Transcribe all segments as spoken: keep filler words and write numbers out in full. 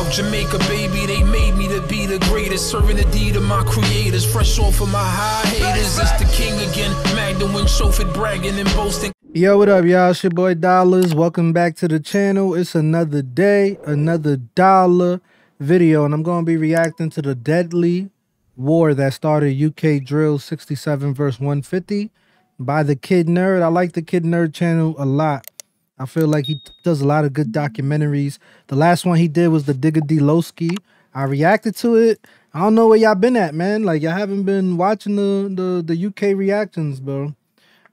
South Jamaica, baby, they made me to be the greatest, serving the deed of my creators, fresh off of my high haters. It's the king again, Magdalene, chauffeured, bragging and boasting. Yo, what up, y'all? It's your boy Dollars. Welcome back to the channel. It's another day, another dollar video, and I'm going to be reacting to the deadly war that started U K Drill sixty-seven verse one fifty by the Kid Nerd. I like the Kid Nerd channel a lot. I feel like he does a lot of good documentaries. The last one he did was the Digga D Loski. I reacted to it. I don't know where y'all been at, man. Like, y'all haven't been watching the, the, the U K reactions, bro.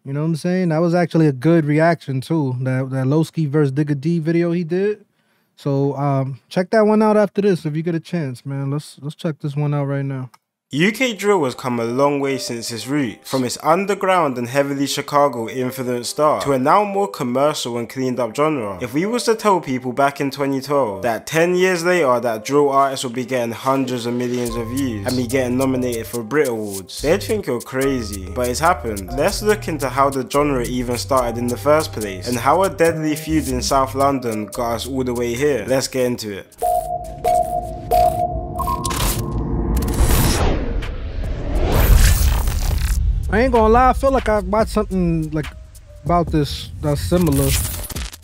You know what I'm saying? That was actually a good reaction too. That that Lowski versus Digga D video he did. So um, check that one out after this if you get a chance, man. Let's let's check this one out right now. U K drill has come a long way since its roots, from its underground and heavily Chicago-influenced start to a now more commercial and cleaned up genre. If we was to tell people back in twenty twelve that ten years later that drill artists would be getting hundreds of millions of views and be getting nominated for Brit Awards, they'd think you're crazy, but it's happened. Let's look into how the genre even started in the first place, and how a deadly feud in South London got us all the way here. Let's get into it. I ain't gonna lie, I feel like I watched something like about this that's similar.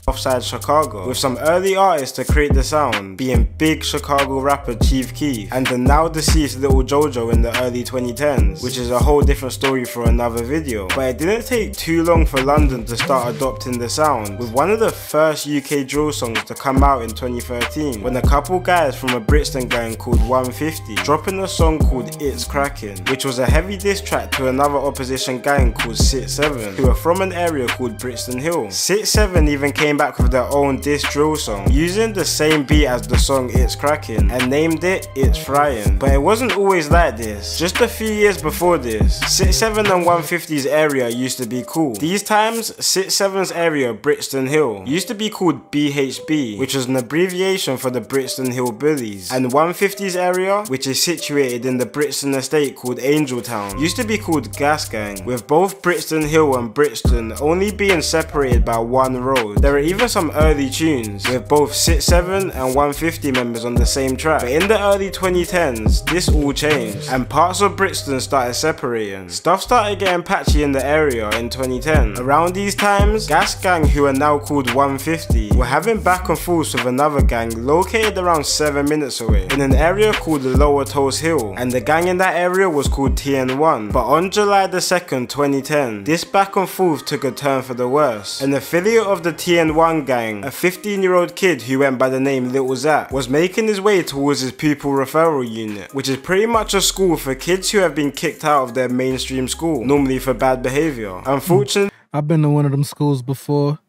Offside Chicago, with some early artists to create the sound being big Chicago rapper Chief Keef and the now deceased Little Jojo in the early twenty tens, which is a whole different story for another video. But it didn't take too long for London to start adopting the sound, with one of the first U K drill songs to come out in twenty thirteen, when a couple guys from a Brixton gang called one fifty dropping a song called It's Crackin', which was a heavy diss track to another opposition gang called S I T seven, who were from an area called Brixton Hill. S I T seven even came back with their own diss drill song using the same beat as the song It's Crackin' and named it It's Fryin'. But it wasn't always like this. Just a few years before this, S I T seven and one fifty's area used to be cool. These times, S I T seven's area, Brixton Hill, used to be called B H B, which was an abbreviation for the Brixton Hill Bullies, and one fifty's area, which is situated in the Brixton estate called Angel Town, used to be called Gas Gang, with both Brixton Hill and Brixton only being separated by one road. There even some early tunes with both S I T seven and one fifty members on the same track. But in the early twenty tens, this all changed and parts of Brixton started separating. Stuff started getting patchy in the area in twenty ten. Around these times, Gas Gang, who are now called one fifty, were having back and forth with another gang located around seven minutes away in an area called the Lower Toast Hill, and the gang in that area was called T N one. But on July the second twenty ten, this back and forth took a turn for the worse. An affiliate of the T N one One gang, a fifteen year old kid who went by the name Little Zap, was making his way towards his pupil referral unit, which is pretty much a school for kids who have been kicked out of their mainstream school, normally for bad behavior. Unfortunately, I've been to one of them schools before.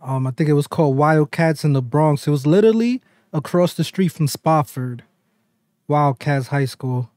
Um, I think it was called Wildcats in the Bronx. It was literally across the street from Spofford, Wildcats High School.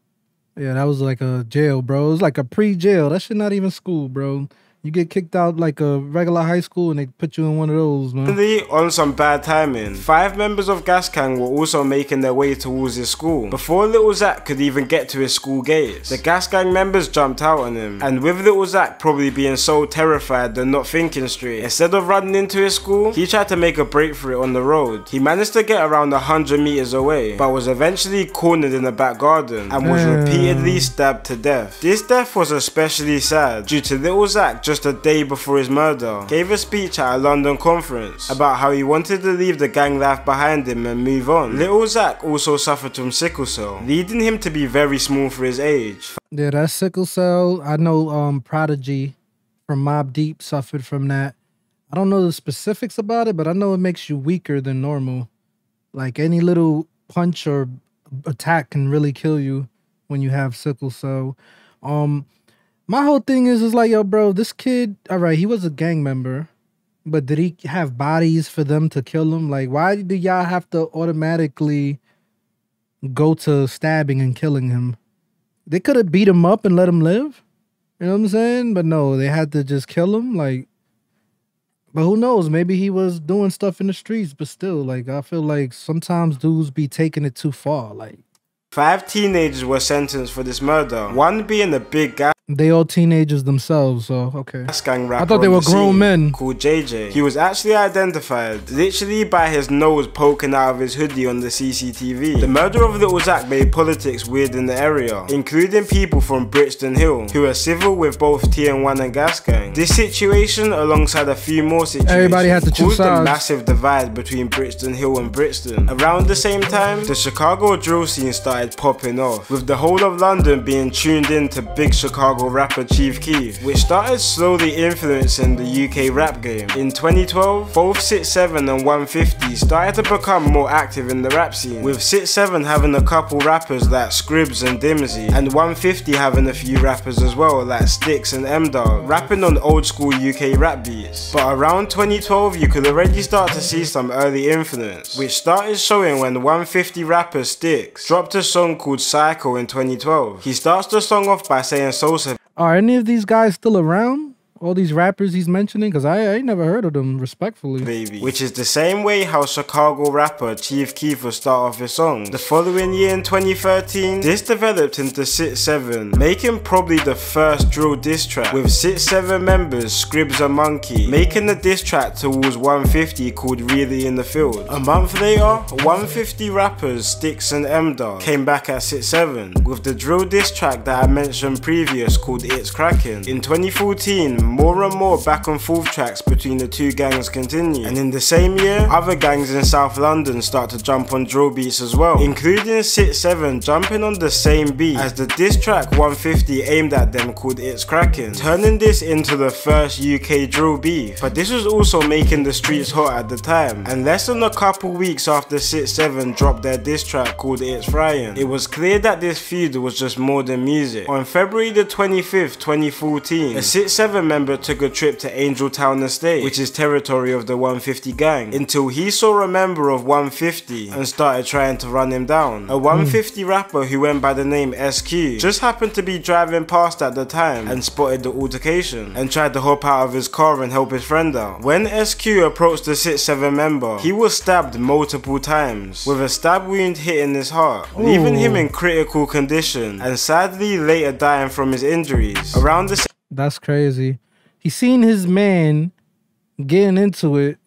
Yeah, that was like a jail, bro. It was like a pre-jail. That shit not even school, bro. You get kicked out like a regular high school and they put you in one of those, man. On some bad timing, five members of Gas Gang were also making their way towards his school. Before Little Zach could even get to his school gates, the Gas Gang members jumped out on him. And with Little Zach probably being so terrified they're not thinking straight, instead of running into his school, he tried to make a break for it on the road. He managed to get around one hundred meters away, but was eventually cornered in the back garden and was mm. repeatedly stabbed to death. This death was especially sad due to Little Zach just Just a day before his murder, gave a speech at a London conference about how he wanted to leave the gang life behind him and move on. Little Zach also suffered from sickle cell, leading him to be very small for his age. Yeah, that sickle cell, I know um, Prodigy from Mobb Deep suffered from that. I don't know the specifics about it, but I know it makes you weaker than normal. Like, any little punch or attack can really kill you when you have sickle cell. Um... My whole thing is, is like, yo, bro, this kid, all right, he was a gang member, but did he have bodies for them to kill him? Like, why do y'all have to automatically go to stabbing and killing him? They could have beat him up and let him live. You know what I'm saying? But no, they had to just kill him. Like, but who knows? Maybe he was doing stuff in the streets, but still, like, I feel like sometimes dudes be taking it too far. Like, Five teenagers were sentenced for this murder, one being a big guy. They all teenagers themselves, so okay. Gang rapper I thought they were the grown men. Called J J. He was actually identified, literally by his nose poking out of his hoodie on the C C T V. The murder of Little Zap made politics weird in the area, including people from Brixton Hill, who are civil with both T N one and Gas Gang. This situation, alongside a few more situations, everybody had to choose caused a massive divide between Brixton Hill and Brixton. Around the same time, the Chicago drill scene started popping off, with the whole of London being tuned in to big Chicago rapper Chief Keef, which started slowly influencing the U K rap game. In twenty twelve, both S I T seven and one fifty started to become more active in the rap scene, with S I T seven having a couple rappers like Scribz and Dimzy, and one fifty having a few rappers as well like Stickz and Mdargg, rapping on old school U K rap beats. But around twenty twelve, you could already start to see some early influence, which started showing when one fifty rapper Stickz dropped a song called Psycho in twenty twelve. He starts the song off by saying Sosa. Are any of these guys still around? All these rappers he's mentioning? Because I, I ain't never heard of them, respectfully. Baby. Which is the same way how Chicago rapper Chief Keef would start off his song. The following year in twenty thirteen, this developed into S I T seven, making probably the first drill diss track, with S I T seven members Scribz and Monkey making the diss track towards one fifty called Really in the Field. A month later, one fifty rappers Stickz and Mdargg came back at S I T seven, with the drill diss track that I mentioned previous called It's Crackin'. In twenty fourteen, more and more back and forth tracks between the two gangs continue, and in the same year, other gangs in South London start to jump on drill beats as well, including S I T seven jumping on the same beat as the diss track one fifty aimed at them called It's Crackin', turning this into the first U K drill beef. But this was also making the streets hot at the time, and less than a couple weeks after S I T seven dropped their diss track called It's Fryin', it was clear that this feud was just more than music. On February the twenty-fifth, twenty fourteen, a S I T seven member took a trip to Angel Town Estate, which is territory of the one fifty gang, until he saw a member of one fifty and started trying to run him down. A one fifty mm. rapper who went by the name S Q just happened to be driving past at the time and spotted the altercation and tried to hop out of his car and help his friend out. When S Q approached the S I T seven member, he was stabbed multiple times, with a stab wound hitting his heart, Ooh. leaving him in critical condition and sadly later dying from his injuries. Around the That's crazy. He seen his man getting into it,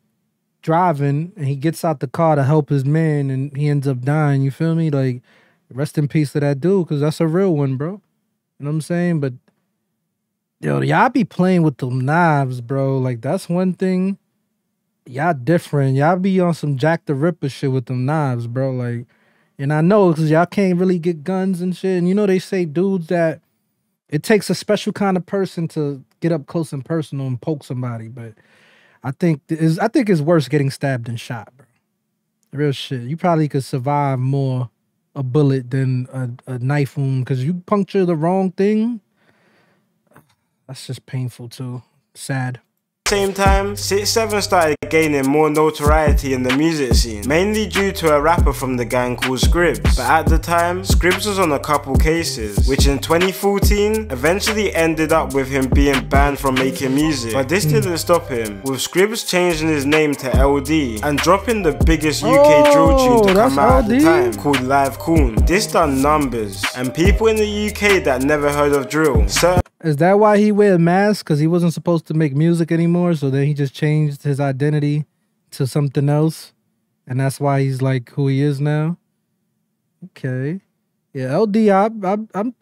driving, and he gets out the car to help his man, and he ends up dying. You feel me? Like, rest in peace to that dude, because that's a real one, bro. You know what I'm saying? But, yo, y'all be playing with them knives, bro. Like, that's one thing. Y'all different. Y'all be on some Jack the Ripper shit with them knives, bro. Like, and I know, because y'all can't really get guns and shit. And you know they say dudes that it takes a special kind of person to get up close and personal and poke somebody, but I think it's, I think it's worse getting stabbed than shot, bro. Real shit. You probably could survive more a bullet than a, a knife wound, because you puncture the wrong thing. That's just painful too. Sad. Same time, S I T seven started gaining more notoriety in the music scene, mainly due to a rapper from the gang called Scribz. But at the time, Scribz was on a couple cases, which in twenty fourteen eventually ended up with him being banned from making music. But this didn't stop him, with Scribz changing his name to L D and dropping the biggest U K oh, drill tune to come out at the time, called Live Corn. This done numbers, and people in the U K that never heard of drill. So is that why he wear a mask? Because he wasn't supposed to make music anymore, so then he just changed his identity to something else, and that's why he's like who he is now. Okay. Yeah, L D, I, I, I'm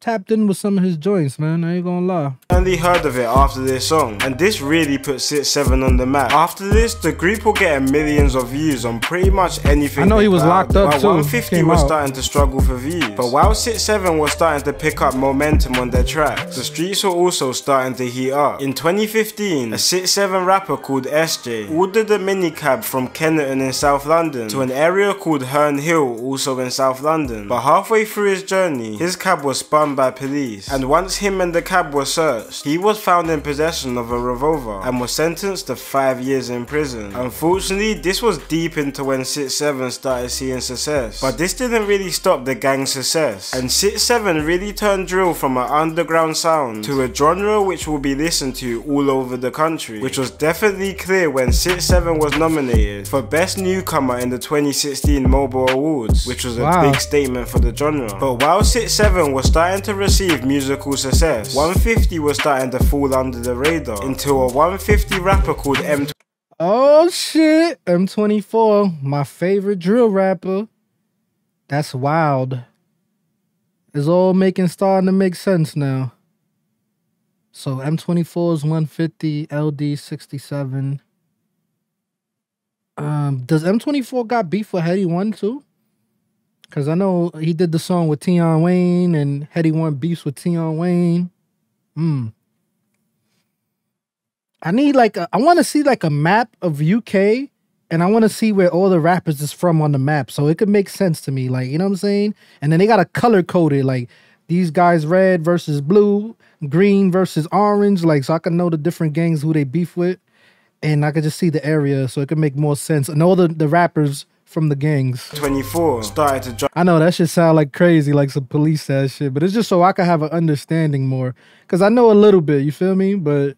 tapped in with some of his joints, man. I ain't gonna lie. I only heard of it after this song, and this really put S I T seven on the map. After this, the group will get millions of views on pretty much anything. I know he was locked up too. one fifty was starting to struggle for views, but while S I T seven was starting to pick up momentum on their tracks, the streets were also starting to heat up. In twenty fifteen, a S I T seven rapper called S J ordered a minicab from Kennington in South London to an area called Herne Hill, also in South London. But halfway through his journey, his cab was spun down by police, and once him and the cab were searched, he was found in possession of a revolver and was sentenced to five years in prison. Unfortunately, this was deep into when S I T seven started seeing success, but this didn't really stop the gang's success, and S I T seven really turned drill from an underground sound to a genre which will be listened to all over the country, which was definitely clear when S I T seven was nominated for Best Newcomer in the twenty sixteen Mobile Awards, which was a wow. big statement for the genre. But while S I T seven was starting to receive musical success, one fifty was starting to fall under the radar until a one fifty rapper called M twenty-four. Oh shit, M twenty-four, my favorite drill rapper. That's wild. It's all making starting to make sense now. So M twenty-four is one fifty, L D sixty-seven. Um, does M twenty-four got beef with Headie One too? Cause I know he did the song with Tion Wayne and Headie One beefs with Tion Wayne. Hmm. I need like a, I want to see like a map of U K, and I want to see where all the rappers is from on the map, so it could make sense to me. Like, you know what I'm saying? And then they got a color coded, like these guys red versus blue, green versus orange, like so I can know the different gangs who they beef with, and I could just see the area, so it could make more sense. And all the the rappers from the gangs. twenty-four started to drop. I know that shit sound like crazy, like some police ass shit, but it's just so I could have an understanding more, cause I know a little bit. You feel me? But.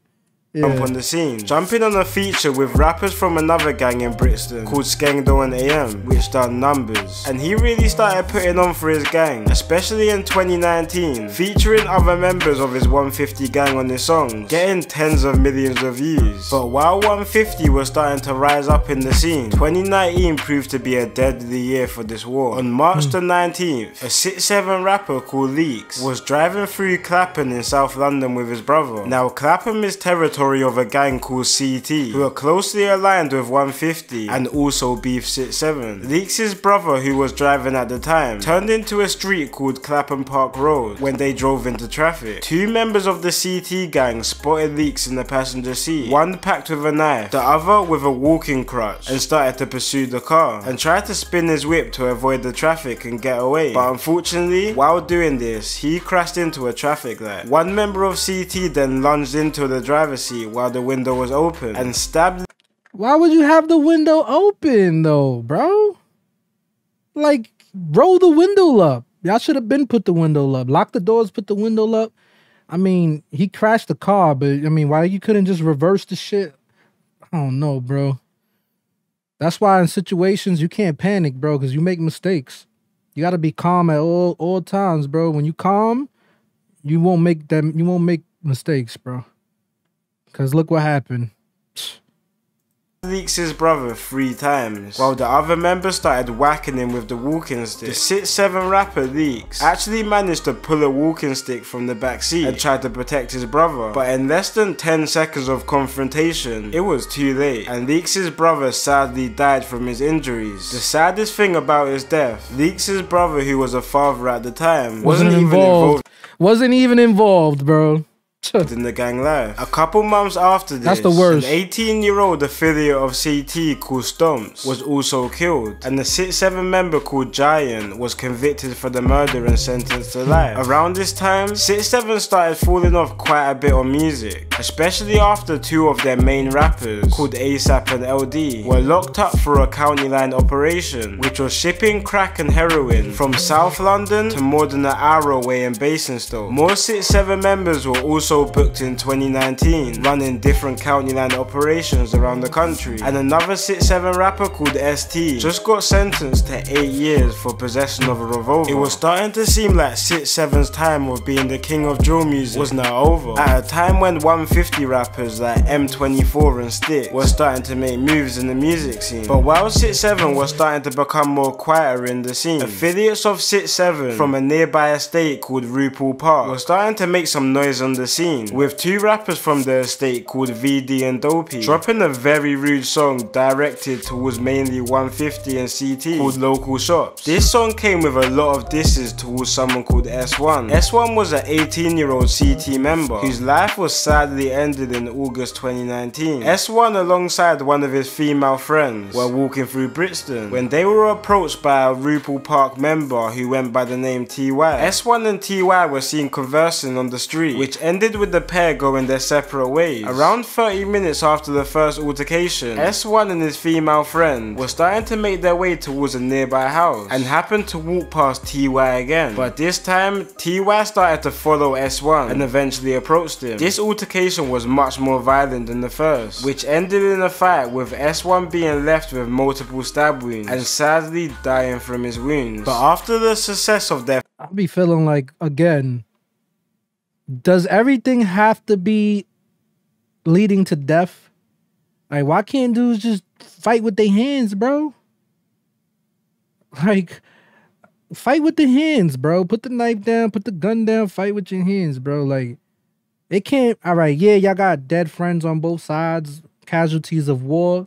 Yeah. Jump on the scene, jumping on a feature with rappers from another gang in Brixton called Skengdo and A M, which done numbers, and he really started putting on for his gang, especially in twenty nineteen, featuring other members of his one fifty gang on his songs, getting tens of millions of views. But while one fifty was starting to rise up in the scene, twenty nineteen proved to be a deadly year for this war. On March the nineteenth, a S I T seven rapper called Leeks was driving through Clapham in South London with his brother. Now Clapham is territory of a gang called C T, who are closely aligned with one fifty and also beef S I T seven. Leeks' brother, who was driving at the time, turned into a street called Clapham Park Road when they drove into traffic. Two members of the C T gang spotted Leeks in the passenger seat, one packed with a knife, the other with a walking crutch, and started to pursue the car and tried to spin his whip to avoid the traffic and get away. But unfortunately, while doing this, he crashed into a traffic light. One member of C T then lunged into the driver's seat while the window was open and stabbed. Why would you have the window open though, bro? Like, roll the window up. Y'all should have been put the window up. Lock the doors, put the window up. I mean, he crashed the car, but I mean, why you couldn't just reverse the shit? I don't know, bro. That's why in situations you can't panic, bro, because you make mistakes. You gotta be calm at all all times, bro. When you calm, you won't make them you won't make mistakes, bro. Cause look what happened. Leeks' brother three times, while the other members started whacking him with the walking stick. The S I T seven rapper Leeks actually managed to pull a walking stick from the back seat and tried to protect his brother, but in less than ten seconds of confrontation, it was too late, and Leeks' brother sadly died from his injuries. The saddest thing about his death, Leeks' brother, who was a father at the time, wasn't, wasn't even involved. Wasn't even involved, bro. In the gang life. A couple months after this, That's the worst. an eighteen year old affiliate of C T called Stomps was also killed, and the S I T seven member called Giant was convicted for the murder and sentenced to life. Around this time, S I T seven started falling off quite a bit on music, especially after two of their main rappers called ASAP and L D were locked up for a county line operation, which was shipping crack and heroin from South London to more than an hour away in Basingstoke. More S I T seven members were also booked in twenty nineteen, running different county line operations around the country, and another S I T seven rapper called S T just got sentenced to eight years for possession of a revolver. It was starting to seem like S I T seven's time of being the king of drill music was now over, at a time when one fifty rappers like M twenty-four and Stickz were starting to make moves in the music scene. But while S I T seven was starting to become more quieter in the scene, affiliates of S I T seven from a nearby estate called Roupell Park were starting to make some noise on the scene. scene, with two rappers from their estate called V D and Dopey dropping a very rude song directed towards mainly one fifty and C T called Local Shops. This song came with a lot of disses towards someone called S one. S one was an eighteen year old C T member whose life was sadly ended in August twenty nineteen. S one alongside one of his female friends were walking through Brixton when they were approached by a Roupell Park member who went by the name T Y. S one and T Y were seen conversing on the street, which ended with the pair going their separate ways. Around thirty minutes after the first altercation, S one and his female friend were starting to make their way towards a nearby house and happened to walk past T Y again, but this time T Y started to follow S one and eventually approached him. This altercation was much more violent than the first, which ended in a fight with S one being left with multiple stab wounds and sadly dying from his wounds. But after the success of their I'll be feeling like, again, does everything have to be leading to death? Like, why can't dudes just fight with their hands, bro? Like, fight with the hands, bro. Put the knife down, put the gun down, fight with your hands, bro. Like, it can't, all right, yeah, y'all got dead friends on both sides, casualties of war.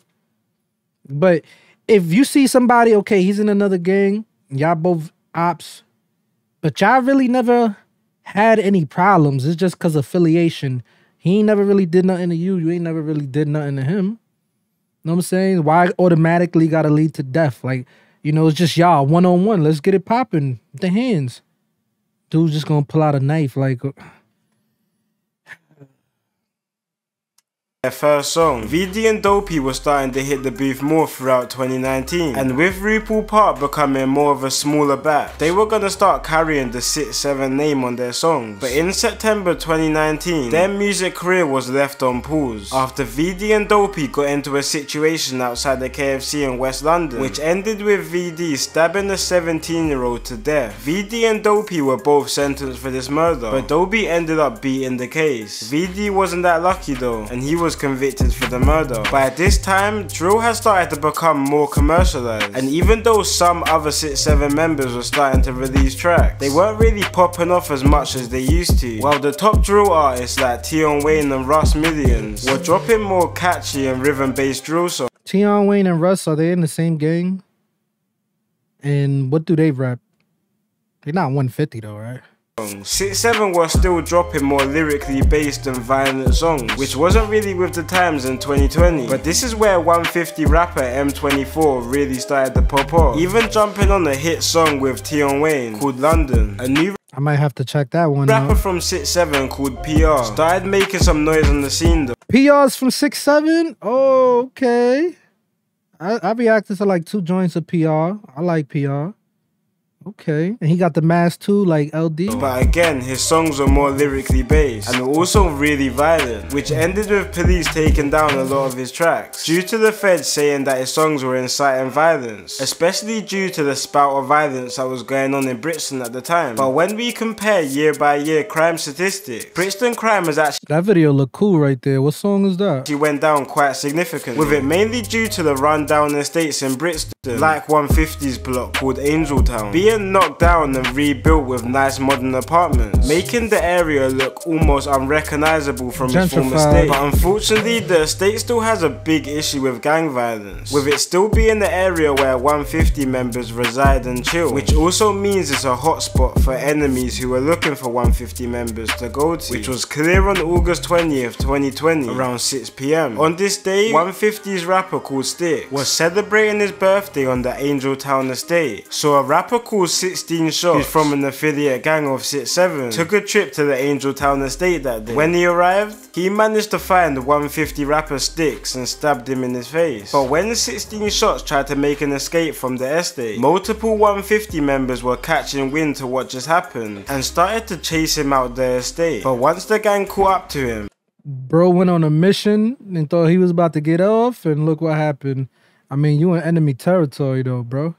But if you see somebody, okay, he's in another gang, y'all both ops, but y'all really never had any problems. It's just because affiliation. He ain't never really did nothing to you. You ain't never really did nothing to him. Know what I'm saying? Why automatically gotta lead to death? Like, you know, it's just y'all one-on-one. Let's get it popping. The hands. Dude's just gonna pull out a knife. Like... Their first song, V D and Dopey were starting to hit the booth more throughout twenty nineteen, and with Roupell Park becoming more of a smaller batch, they were gonna start carrying the S I T seven name on their songs. But in September twenty nineteen, their music career was left on pause after V D and Dopey got into a situation outside the K F C in West London, which ended with V D stabbing a seventeen year old to death. V D and Dopey were both sentenced for this murder, but Dopey ended up beating the case. V D wasn't that lucky though, and he was convicted for the murder. By this time, drill had started to become more commercialized, and even though some other S I T seven members were starting to release tracks, they weren't really popping off as much as they used to. While the top drill artists like Tion Wayne and Russ Millions were dropping more catchy and rhythm-based drill songs. Tion Wayne and Russ, are they in the same gang? And what do they rap? They're not one fifty though, right? S I T seven were still dropping more lyrically based and violent songs, which wasn't really with the times in twenty twenty, but this is where one fifty rapper M twenty-four really started to pop off, even jumping on a hit song with Tion Wayne called London. A new I might have to check that one rapper out. From S I T seven called P R started making some noise on the scene though. P R's from S I T seven? Oh, okay. I, I reacted to like two joints of P R. I like P R. Okay, and he got the mask too, like L D. But again, his songs were more lyrically based and were also really violent, which ended with police taking down a lot of his tracks due to the feds saying that his songs were inciting violence, especially due to the spout of violence that was going on in Brixton at the time. But when we compare year by year crime statistics, Brixton crime has actually... That video looked cool right there. What song is that? She went down quite significantly, with it mainly due to the rundown estates in Brixton, like one fifty's block called Angeltown, being knocked down and rebuilt with nice modern apartments, making the area look almost unrecognizable from Gentrified. Its former state. But unfortunately, the estate still has a big issue with gang violence, with it still being the area where one fifty members reside and chill, which also means it's a hotspot for enemies who are looking for one fifty members to go to, which was clear on August twentieth twenty twenty around six p m On this day, one fifty's rapper called Stickz was celebrating his birthday on the Angeltown estate, so a rapper called sixteen shots, who's from an affiliate gang of S I T seven, took a trip to the Angeltown estate that day. When he arrived, he managed to find the one fifty rapper Stickz and stabbed him in his face. But when sixteen shots tried to make an escape from the estate, multiple one fifty members were catching wind to what just happened and started to chase him out the estate. But once the gang caught up to him, bro went on a mission and thought he was about to get off, and look what happened. I mean, you in enemy territory though, bro.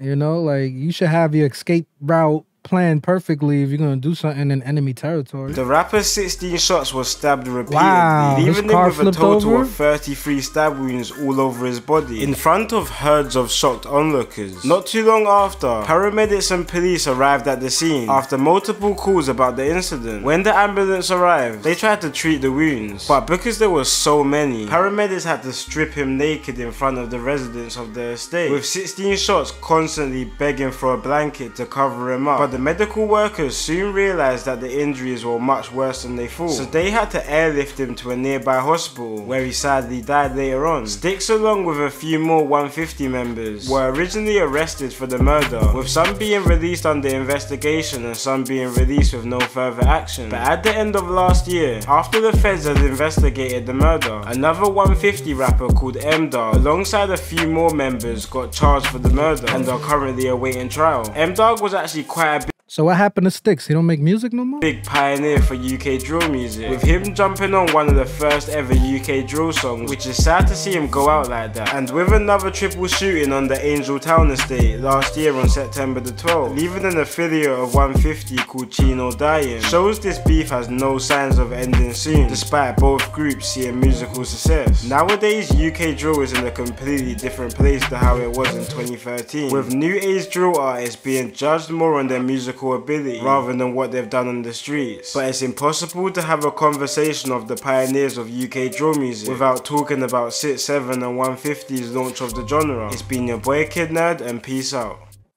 You know, like, you should have your escape route planned perfectly if you're gonna do something in enemy territory. The rapper sixteen shots was stabbed repeatedly, wow, leaving him with a total over? of thirty-three stab wounds all over his body, in front of herds of shocked onlookers. Not too long after, paramedics and police arrived at the scene after multiple calls about the incident. When the ambulance arrived, they tried to treat the wounds, but because there were so many, paramedics had to strip him naked in front of the residents of the estate, with sixteen shots constantly begging for a blanket to cover him up. But the medical workers soon realized that the injuries were much worse than they thought, so they had to airlift him to a nearby hospital, where he sadly died later on. Stickz, along with a few more one fifty members, were originally arrested for the murder, with some being released under investigation and some being released with no further action. But at the end of last year, after the feds had investigated the murder, another one fifty rapper called Mdargg, alongside a few more members, got charged for the murder and are currently awaiting trial. Mdargg was actually quite a big So what happened to Stickz? He don't make music no more? Big pioneer for U K drill music, with him jumping on one of the first ever U K drill songs, which is sad to see him go out like that. And with another triple shooting on the Angel Town estate last year on September the twelfth, leaving an affiliate of one fifty called Chino dying, shows this beef has no signs of ending soon, despite both groups seeing musical success. Nowadays, U K drill is in a completely different place to how it was in twenty thirteen, with new age drill artists being judged more on their musical ability rather than what they've done on the streets. But it's impossible to have a conversation of the pioneers of U K drill music without talking about S I T seven and one fifty's launch of the genre. It's been your boy Kid Nerd, and peace out.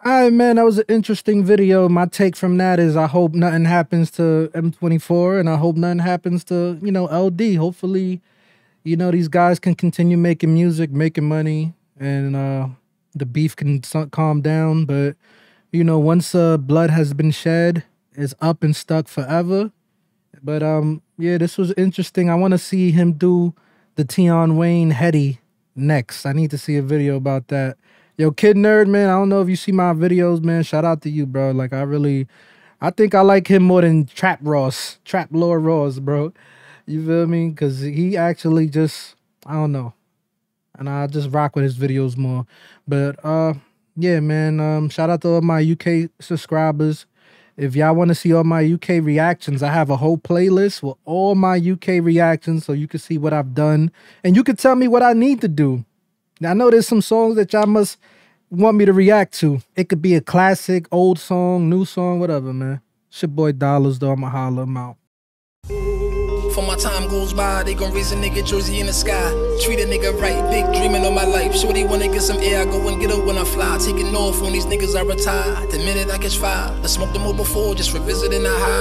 Alright man, that was an interesting video. My take from that is I hope nothing happens to M twenty-four, and I hope nothing happens to, you know, L D. Hopefully, you know, these guys can continue making music, making money, and uh, the beef can calm down. But you know, once uh, blood has been shed, it's up and stuck forever. But um, yeah, this was interesting. I want to see him do the Tion Wayne Headie next. I need to see a video about that. Yo, Kid Nerd, man, I don't know if you see my videos, man. Shout out to you, bro. Like, I really, I think I like him more than Trap Ross, Trap Lord Ross, bro. You feel me? Because he actually just, I don't know. And I just rock with his videos more. But, uh... yeah, man, um, shout out to all my U K subscribers. If y'all want to see all my U K reactions, I have a whole playlist with all my U K reactions, so you can see what I've done. And you can tell me what I need to do. Now, I know there's some songs that y'all must want me to react to. It could be a classic, old song, new song, whatever, man. It's your boy Dollars, though. I'ma holler him out. For my time goes by, they gon' raise a nigga jersey in the sky. Treat a nigga right, big dreaming on my life. Shorty wanna get some air, I go and get her when I fly. Taking off on these niggas I retire, the minute I catch fire. I smoked them all before, just revisiting the high.